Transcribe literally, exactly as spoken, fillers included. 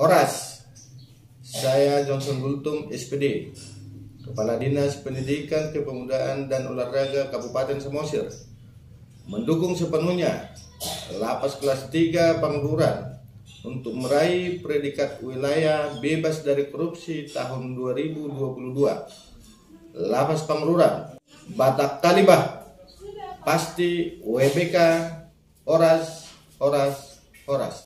Horas, saya Johnson Gultum, S P D, Kepala Dinas Pendidikan, Kepemudaan, dan Olahraga Kabupaten Samosir, mendukung sepenuhnya Lapas kelas tiga Pangururan untuk meraih predikat wilayah bebas dari korupsi tahun dua ribu dua puluh dua. Lapas Pangururan, Batak Talibah, pasti W B K, Horas, Horas, Horas.